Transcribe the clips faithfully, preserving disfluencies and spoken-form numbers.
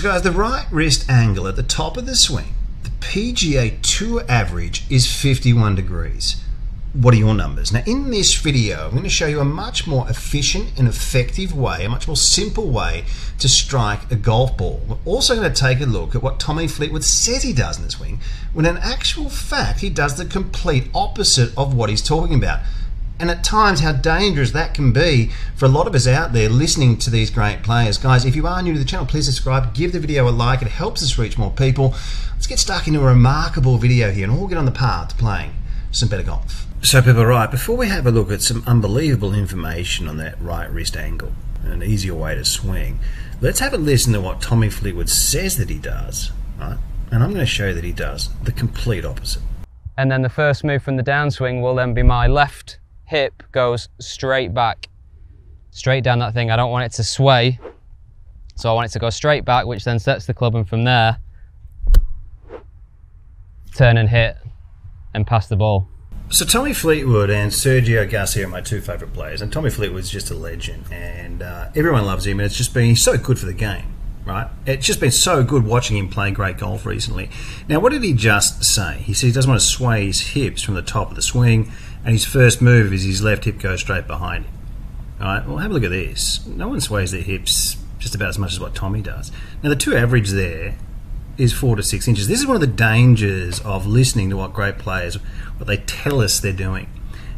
So guys, the right wrist angle at the top of the swing, the P G A Tour average is fifty-one degrees. What are your numbers? Now in this video, I'm going to show you a much more efficient and effective way, a much more simple way to strike a golf ball. We're also going to take a look at what Tommy Fleetwood says he does in the swing, when in actual fact he does the complete opposite of what he's talking about. And at times how dangerous that can be for a lot of us out there listening to these great players. Guys, if you are new to the channel, please subscribe, give the video a like, it helps us reach more people. Let's get stuck into a remarkable video here and all get on the path to playing some better golf. So people, right, before we have a look at some unbelievable information on that right wrist angle and an easier way to swing, let's have a listen to what Tommy Fleetwood says that he does, right? And I'm going to show you that he does the complete opposite. And then the first move from the downswing will then be my left hip goes straight back, straight down that thing. I don't want it to sway, so I want it to go straight back, which then sets the club, and from there, turn and hit and pass the ball. So Tommy Fleetwood and Sergio Garcia are my two favourite players, and Tommy Fleetwood's just a legend, and uh, everyone loves him, and it's just been so good for the game, right? It's just been so good watching him play great golf recently. Now, what did he just say? He said he doesn't want to sway his hips from the top of the swing, and his first move is his left hip goes straight behind him. All right, well, have a look at this. No one sways their hips just about as much as what Tommy does. Now, the two average there is four to six inches. This is one of the dangers of listening to what great players, what they tell us they're doing.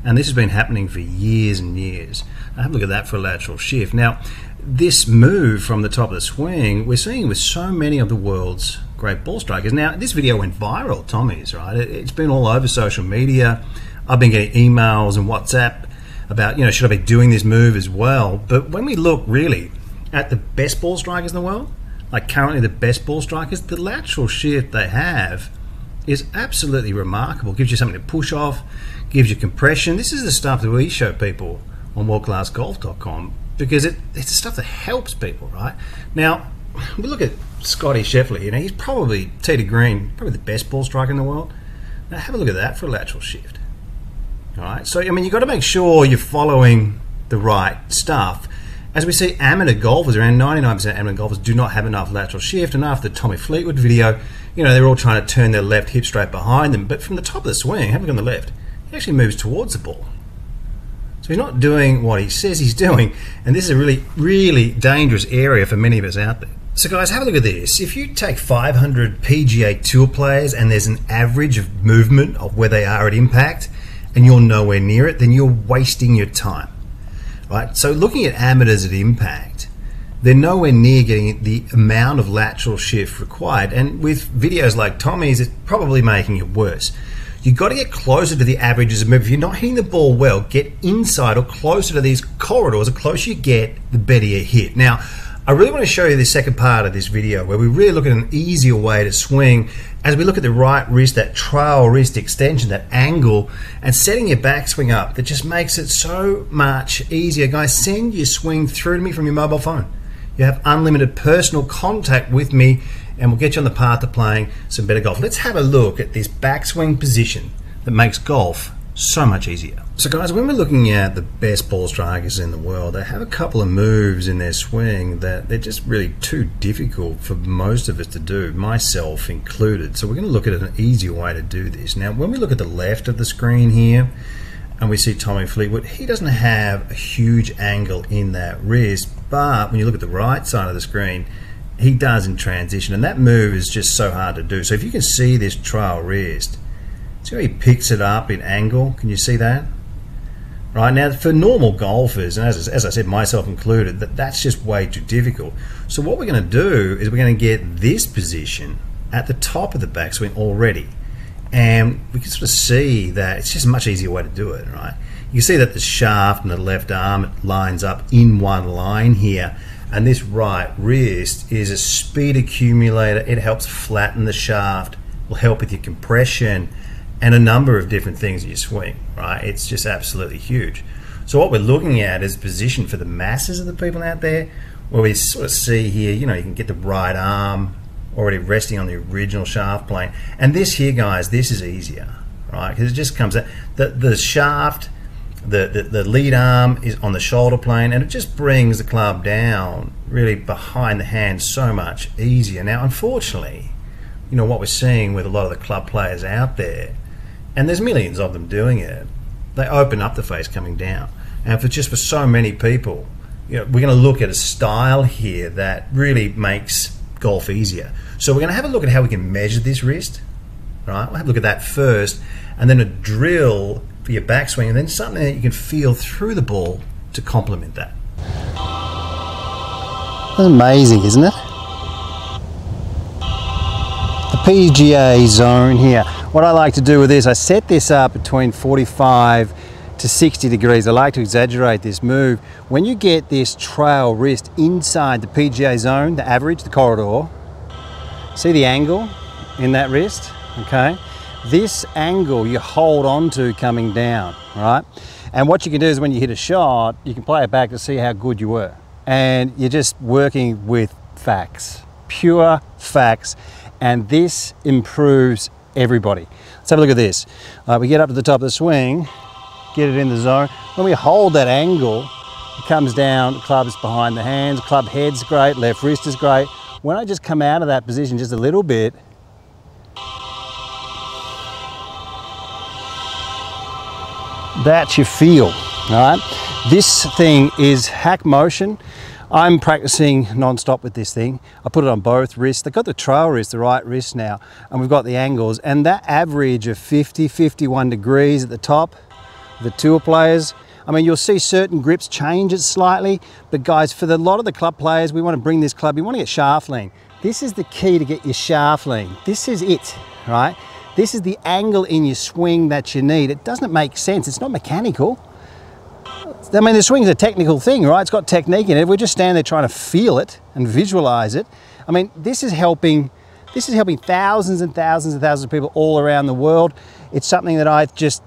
And this has been happening for years and years. Now, have a look at that for a lateral shift. Now, this move from the top of the swing, we're seeing with so many of the world's great ball strikers. Now, this video went viral, Tommy's, right? It's been all over social media. I've been getting emails and WhatsApp about, you know, should I be doing this move as well? But when we look really at the best ball strikers in the world, like currently the best ball strikers, the lateral shift they have is absolutely remarkable. Gives you something to push off, gives you compression. This is the stuff that we show people on world class golf dot com because it, it's the stuff that helps people, right? Now, we look at Scottie Scheffler here. Now, he's probably, tee to green, probably the best ball striker in the world. Now, have a look at that for a lateral shift. All right, so I mean, you've got to make sure you're following the right stuff. As we see, amateur golfers, around ninety-nine percent of amateur golfers do not have enough lateral shift. And after the Tommy Fleetwood video, you know, they're all trying to turn their left hip straight behind them. But from the top of the swing, have a look on the left, he actually moves towards the ball. So he's not doing what he says he's doing. And this is a really, really dangerous area for many of us out there. So guys, have a look at this. If you take five hundred P G A Tour players and there's an average of movement of where they are at impact, and you're nowhere near it, then you're wasting your time, right? So looking at amateurs at impact, they're nowhere near getting the amount of lateral shift required. And with videos like Tommy's, it's probably making it worse. You've got to get closer to the averages of move. If you're not hitting the ball well, get inside or closer to these corridors. The closer you get, the better you hit. Now, I really want to show you the second part of this video where we really look at an easier way to swing as we look at the right wrist, that trail wrist extension, that angle, and setting your backswing up that just makes it so much easier. Guys, send your swing through to me from your mobile phone. You have unlimited personal contact with me and we'll get you on the path to playing some better golf. Let's have a look at this backswing position that makes golf so much easier. So guys, when we're looking at the best ball strikers in the world, they have a couple of moves in their swing that they're just really too difficult for most of us to do, myself included. So we're going to look at an easier way to do this. Now, when we look at the left of the screen here and we see Tommy Fleetwood, he doesn't have a huge angle in that wrist, but when you look at the right side of the screen, he does in transition, and that move is just so hard to do. So if you can see this trail wrist, see how he picks it up in angle? Can you see that? Right now, for normal golfers, and as, as I said, myself included, that, that's just way too difficult. So what we're going to do is we're going to get this position at the top of the backswing already. And we can sort of see that it's just a much easier way to do it, right? You can see that the shaft and the left arm lines up in one line here. And this right wrist is a speed accumulator. It helps flatten the shaft, will help with your compression, and a number of different things in your swing, right? It's just absolutely huge. So what we're looking at is position for the masses of the people out there, where we sort of see here, you know, you can get the right arm already resting on the original shaft plane. And this here, guys, this is easier, right? Because it just comes out, the, the shaft the, the, the lead arm is on the shoulder plane, and it just brings the club down really behind the hand so much easier. Now, unfortunately, you know, what we're seeing with a lot of the club players out there, and there's millions of them doing it, they open up the face coming down. And for just for so many people, you know, we're going to look at a style here that really makes golf easier. So we're going to have a look at how we can measure this wrist. Right, we'll have a look at that first, and then a drill for your backswing, and then something that you can feel through the ball to complement that. That's amazing, isn't it? The P G A zone here. What I like to do with this, I set this up between forty-five to sixty degrees. I like to exaggerate this move. When you get this trail wrist inside the P G A zone, the average, the corridor, see the angle in that wrist? Okay, this angle you hold on to coming down, right? And what you can do is when you hit a shot, you can play it back to see how good you were. And you're just working with facts, pure facts. And this improves everybody. Let's have a look at this. Uh, we get up to the top of the swing, get it in the zone. When we hold that angle, it comes down, club's behind the hands, club head's great, left wrist is great. When I just come out of that position just a little bit, that's your feel, all right? This thing is HackMotion. I'm practicing non-stop with this thing. I put it on both wrists. They've got the trail wrist, the right wrist now, and we've got the angles, and that average of fifty, fifty-one degrees at the top, the tour players. I mean, you'll see certain grips change it slightly, but guys, for the lot of the club players, we want to bring this club, you want to get shaft lean. This is the key to get your shaft lean. This is it, right? This is the angle in your swing that you need. It doesn't make sense. It's not mechanical. I mean, the swing's a technical thing, right? It's got technique in it. We just stand there trying to feel it and visualize it. I mean, this is helping, this is helping thousands and thousands and thousands of people all around the world. It's something that I just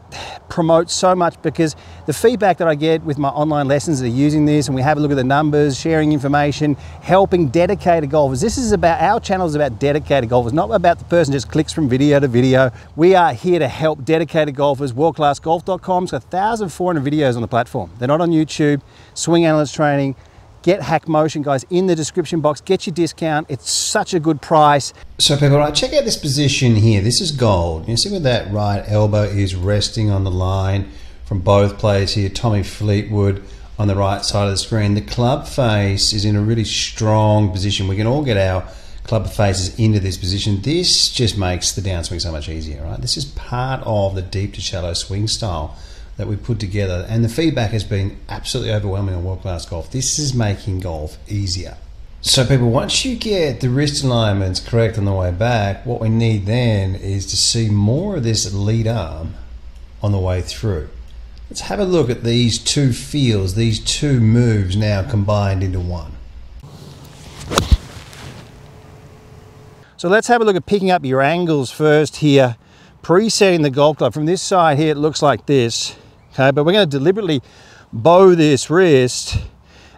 promote so much because the feedback that I get with my online lessons that are using this, and we have a look at the numbers, sharing information, helping dedicated golfers. This is about, our channel is about dedicated golfers, not about the person who just clicks from video to video. We are here to help dedicated golfers. world class golf dot com's got one thousand four hundred videos on the platform. They're not on YouTube. Swing analyst training. Get HackMotion, guys, in the description box. Get your discount. It's such a good price. So people, right, check out this position here. This is gold. You see where that right elbow is resting on the line from both players here. Tommy Fleetwood on the right side of the screen. The club face is in a really strong position. We can all get our club faces into this position. This just makes the downswing so much easier, right? This is part of the deep to shallow swing style that we put together, and the feedback has been absolutely overwhelming on World Class Golf. This is making golf easier. So people, once you get the wrist alignments correct on the way back, what we need then is to see more of this lead arm on the way through. Let's have a look at these two feels, these two moves now combined into one. So let's have a look at picking up your angles first here, presetting the golf club. From this side here, it looks like this. Okay, but we're going to deliberately bow this wrist,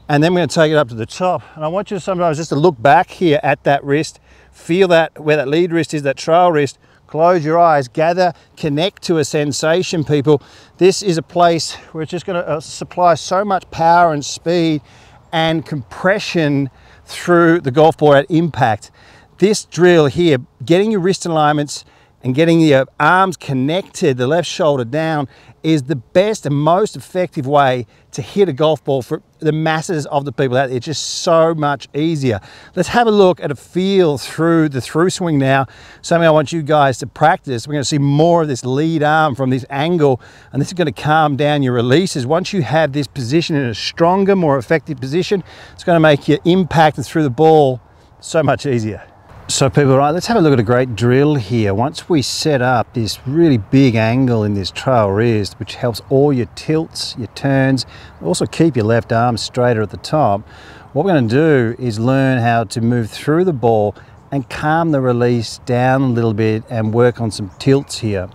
and then we're going to take it up to the top. And I want you sometimes just to look back here at that wrist, feel that where that lead wrist is, that trail wrist. Close your eyes, gather, connect to a sensation, people. This is a place where it's just going to supply so much power and speed and compression through the golf ball at impact. This drill here, getting your wrist alignments and getting your arms connected, the left shoulder down, is the best and most effective way to hit a golf ball for the masses of the people out there. It's just so much easier. Let's have a look at a feel through the through swing now. Something I want you guys to practice. We're going to see more of this lead arm from this angle, and this is going to calm down your releases. Once you have this position in a stronger, more effective position, it's going to make your impact and through the ball so much easier. So people, right, let's have a look at a great drill here. Once we set up this really big angle in this trail wrist, which helps all your tilts, your turns, also keep your left arm straighter at the top, what we're going to do is learn how to move through the ball and calm the release down a little bit and work on some tilts here.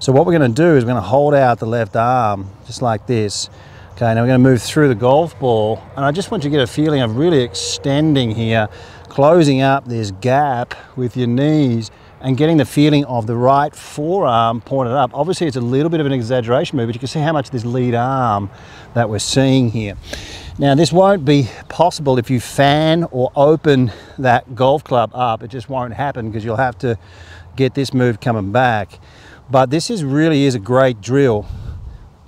So what we're going to do is we're going to hold out the left arm just like this. Okay, now we're going to move through the golf ball, and I just want you to get a feeling of really extending here, closing up this gap with your knees and getting the feeling of the right forearm pointed up. Obviously it's a little bit of an exaggeration move, but you can see how much this lead arm that we're seeing here. Now this won't be possible if you fan or open that golf club up. It just won't happen because you'll have to get this move coming back. But this is really is a great drill.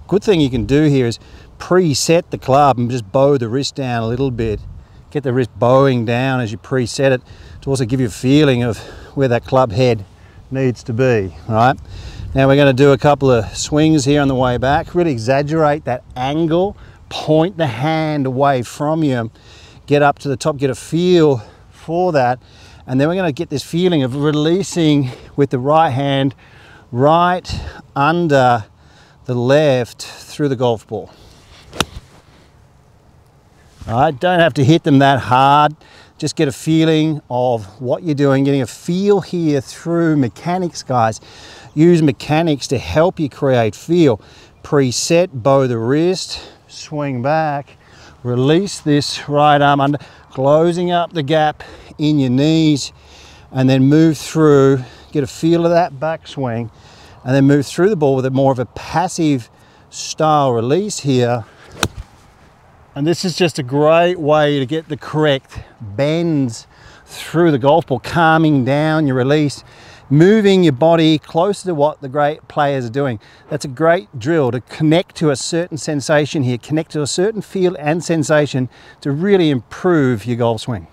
Good thing you can do here is preset the club and just bow the wrist down a little bit. Get the wrist bowing down as you preset it to also give you a feeling of where that club head needs to be. All right, now we're going to do a couple of swings here on the way back. Really exaggerate that angle, point the hand away from you, get up to the top, get a feel for that, and then we're going to get this feeling of releasing with the right hand right under the left through the golf ball. All right, don't have to hit them that hard, just get a feeling of what you're doing, getting a feel here through mechanics, guys. Use mechanics to help you create feel. Preset, bow the wrist, swing back, release this right arm under, closing up the gap in your knees, and then move through, get a feel of that backswing, and then move through the ball with a more of a passive style release here. And this is just a great way to get the correct bends through the golf ball, calming down your release, moving your body closer to what the great players are doing. That's a great drill to connect to a certain sensation here, connect to a certain feel and sensation to really improve your golf swing.